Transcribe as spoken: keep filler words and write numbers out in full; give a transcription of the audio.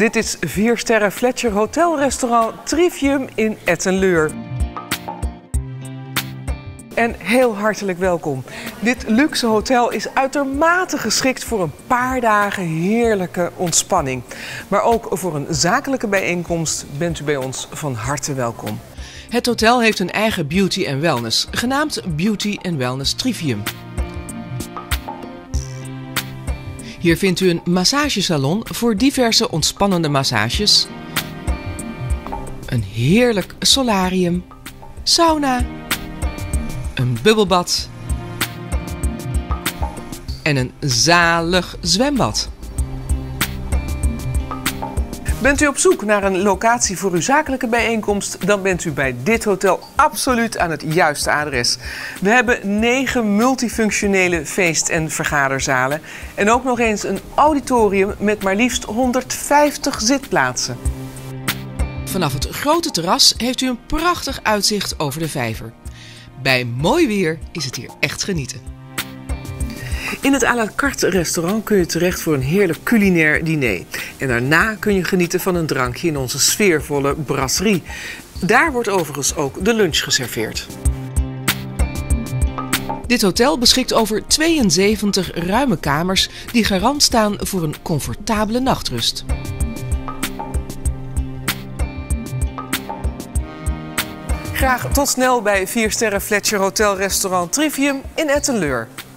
Dit is vier sterren Fletcher Hotel Restaurant Trivium in Etten-Leur. En heel hartelijk welkom. Dit luxe hotel is uitermate geschikt voor een paar dagen heerlijke ontspanning. Maar ook voor een zakelijke bijeenkomst bent u bij ons van harte welkom. Het hotel heeft een eigen beauty en wellness, genaamd Beauty en Wellness Trivium. Hier vindt u een massagesalon voor diverse ontspannende massages, een heerlijk solarium, sauna, een bubbelbad en een zalig zwembad. Bent u op zoek naar een locatie voor uw zakelijke bijeenkomst, dan bent u bij dit hotel absoluut aan het juiste adres. We hebben negen multifunctionele feest- en vergaderzalen en ook nog eens een auditorium met maar liefst honderdvijftig zitplaatsen. Vanaf het grote terras heeft u een prachtig uitzicht over de vijver. Bij mooi weer is het hier echt genieten. In het à la carte restaurant kun je terecht voor een heerlijk culinair diner. En daarna kun je genieten van een drankje in onze sfeervolle brasserie. Daar wordt overigens ook de lunch geserveerd. Dit hotel beschikt over tweeënzeventig ruime kamers die garant staan voor een comfortabele nachtrust. Graag tot snel bij vier sterren Fletcher Hotel Restaurant Trivium in Etten-Leur.